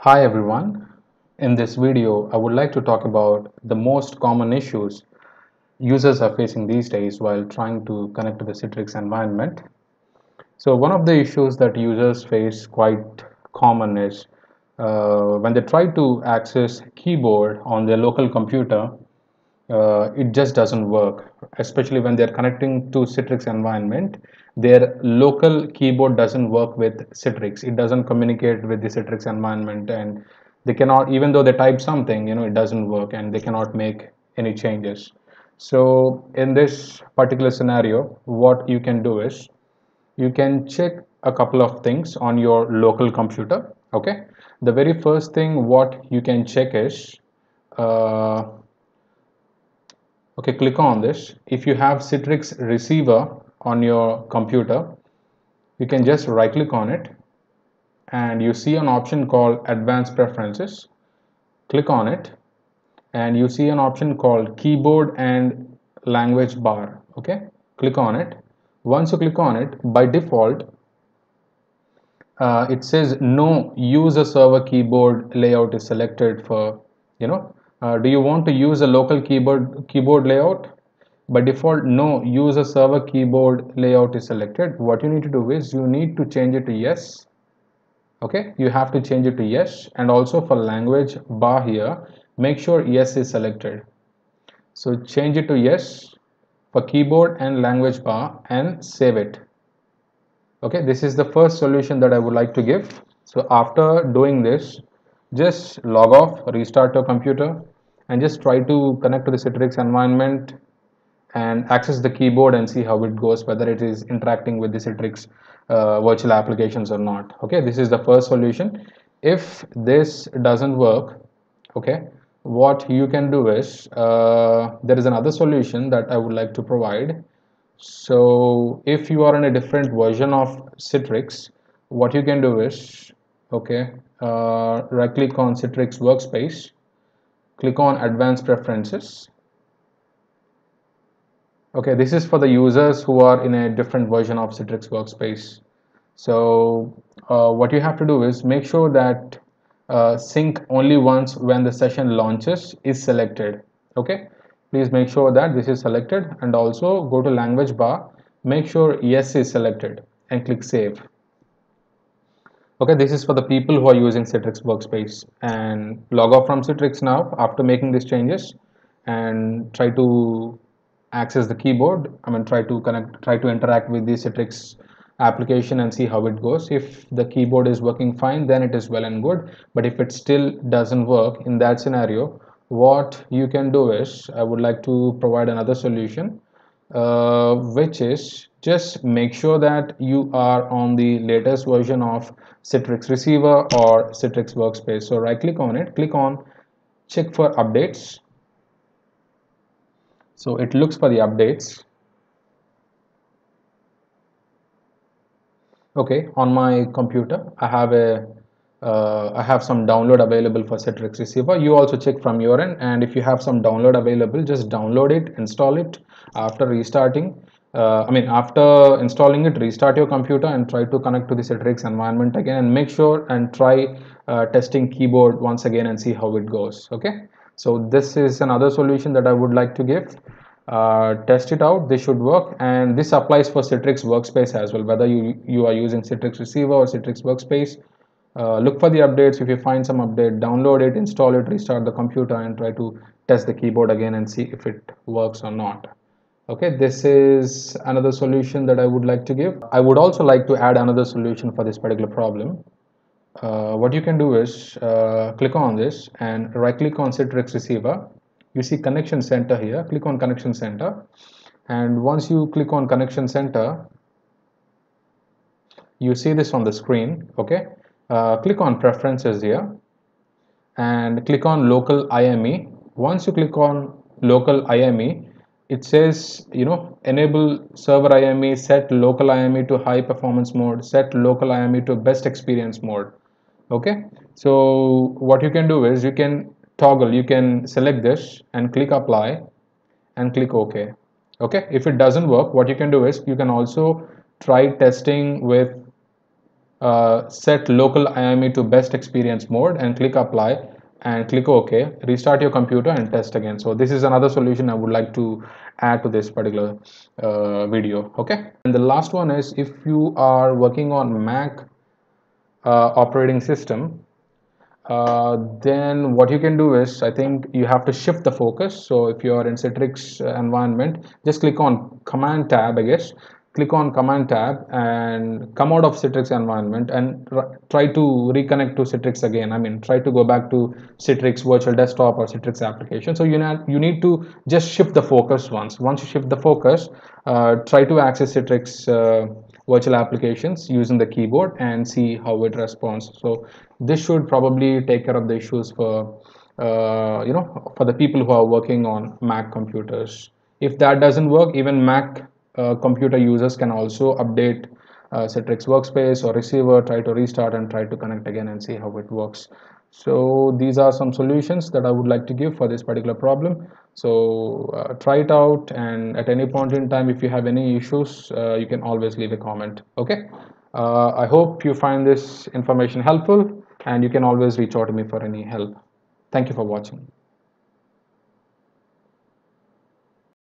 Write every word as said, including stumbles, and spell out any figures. Hi everyone, in this video I would like to talk about the most common issues users are facing these days while trying to connect to the Citrix environment. So one of the issues that users face quite common is uh, when they try to access keyboard on their local computer, uh, it just doesn't work, especially when they're connecting to Citrix environment. Their local keyboard doesn't work with Citrix. It doesn't communicate with the Citrix environment, and they cannot, even though they type something, you know, it doesn't work and they cannot make any changes. So in this particular scenario, what you can do is you can check a couple of things on your local computer. Okay, the very first thing what you can check is uh, okay, click on this. If you have Citrix receiver on your computer, you can just right click on it and you see an option called advanced preferences. Click on it and you see an option called keyboard and language bar. Okay, click on it. Once you click on it, by default uh, it says no user server keyboard layout is selected for, you know, uh, do you want to use a local keyboard keyboard layout? By default, no user server keyboard layout is selected. What you need to do is you need to change it to yes. Okay, you have to change it to yes. And also for language bar here, make sure yes is selected. So change it to yes for keyboard and language bar and save it. Okay, this is the first solution that I would like to give. So after doing this, just log off, restart your computer, and just try to connect to the Citrix environment and access the keyboard and see how it goes, whether it is interacting with the Citrix uh, virtual applications or not. Okay, this is the first solution. If this doesn't work, okay, what you can do is uh, there is another solution that I would like to provide. So if you are in a different version of Citrix, what you can do is, okay, uh, right click on Citrix workspace, click on advanced preferences. Okay, this is for the users who are in a different version of Citrix workspace. So uh, what you have to do is make sure that uh, sync only once when the session launches is selected. Okay, please make sure that this is selected, and also go to language bar, make sure yes is selected and click save. Okay, this is for the people who are using Citrix workspace. And log off from Citrix now after making these changes, and try to access the keyboard. I mean, try to connect, try to interact with the Citrix application and see how it goes. If the keyboard is working fine, then it is well and good. But if it still doesn't work, in that scenario, what you can do is, I would like to provide another solution, uh, which is just make sure that you are on the latest version of Citrix Receiver or Citrix Workspace. So right click on it, click on check for updates. So it looks for the updates. Okay, on my computer, I have a, uh, I have some download available for Citrix Receiver. You also check from your end, and if you have some download available, just download it, install it. After restarting, uh, I mean, after installing it, restart your computer and try to connect to the Citrix environment again, and make sure and try uh, testing keyboard once again and see how it goes. Okay. So this is another solution that I would like to give. Uh, test it out, this should work, and this applies for Citrix Workspace as well, whether you, you are using Citrix Receiver or Citrix Workspace. Uh, look for the updates. If you find some update, download it, install it, restart the computer, and try to test the keyboard again and see if it works or not. Okay, this is another solution that I would like to give. I would also like to add another solution for this particular problem. Uh, what you can do is uh, click on this and right click on Citrix Receiver. You see Connection Center here, click on Connection Center, and once you click on Connection Center, you see this on the screen. Okay, uh, click on Preferences here and click on Local I M E. Once you click on Local I M E, it says, you know, enable server I M E, set local I M E to high performance mode, set local I M E to best experience mode. Okay, so what you can do is you can toggle, you can select this and click apply and click OK. Okay, if it doesn't work, what you can do is you can also try testing with uh, set local I M E to best experience mode and click apply and click OK. Restart your computer and test again. So this is another solution I would like to add to this particular uh, video. Okay, and the last one is, if you are working on Mac uh, operating system, uh, then what you can do is, I think you have to shift the focus. So if you are in Citrix environment, just click on Command tab, I guess. Click on Command tab and come out of Citrix environment and try to reconnect to Citrix again. I mean, try to go back to Citrix virtual desktop or Citrix application. So you know, you need to just shift the focus once. Once you shift the focus, uh, try to access Citrix uh, virtual applications using the keyboard and see how it responds. So this should probably take care of the issues for, uh, you know, for the people who are working on Mac computers. If that doesn't work, even Mac Uh, computer users can also update uh, Citrix workspace or receiver, try to restart and try to connect again and see how it works. So these are some solutions that I would like to give for this particular problem. So uh, try it out, and at any point in time, if you have any issues, uh, you can always leave a comment. Okay, uh, I hope you find this information helpful, and you can always reach out to me for any help. Thank you for watching.